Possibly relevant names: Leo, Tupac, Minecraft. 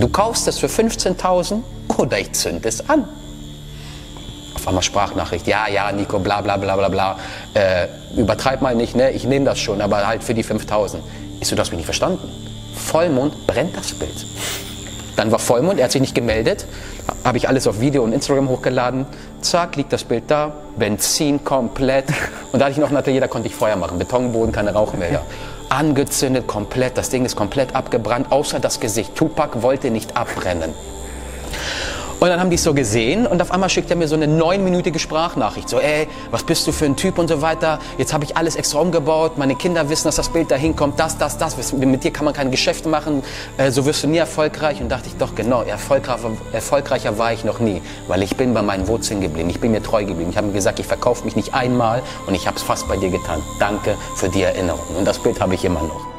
Du kaufst das für 15.000 oder ich zünde es an. Auf einmal Sprachnachricht, ja, Nico, bla bla bla bla bla, übertreib mal nicht, ne? Ich nehme das schon, aber halt für die 5.000. Ist so, du hast mich nicht verstanden. Vollmond brennt das Bild. Dann war Vollmond, er hat sich nicht gemeldet, habe ich alles auf Video und Instagram hochgeladen, zack, liegt das Bild da, Benzin komplett. Und da hatte ich noch ein Atelier, da konnte ich Feuer machen, Betonboden, keine Rauchmelder. Angezündet komplett, das Ding ist komplett abgebrannt, außer das Gesicht. Tupac wollte nicht abbrennen. Und dann haben die es so gesehen und auf einmal schickt er mir so eine 9-minütige Sprachnachricht. So, ey, was bist du für ein Typ und so weiter. Jetzt habe ich alles extra umgebaut. Meine Kinder wissen, dass das Bild da hinkommt. Das. Mit dir kann man keine Geschäfte machen. So wirst du nie erfolgreich. Und dachte ich, doch genau, erfolgreicher war ich noch nie. Weil ich bin bei meinen Wurzeln geblieben. Ich bin mir treu geblieben. Ich habe mir gesagt, ich verkaufe mich nicht einmal und ich habe es fast bei dir getan. Danke für die Erinnerung. Und das Bild habe ich immer noch.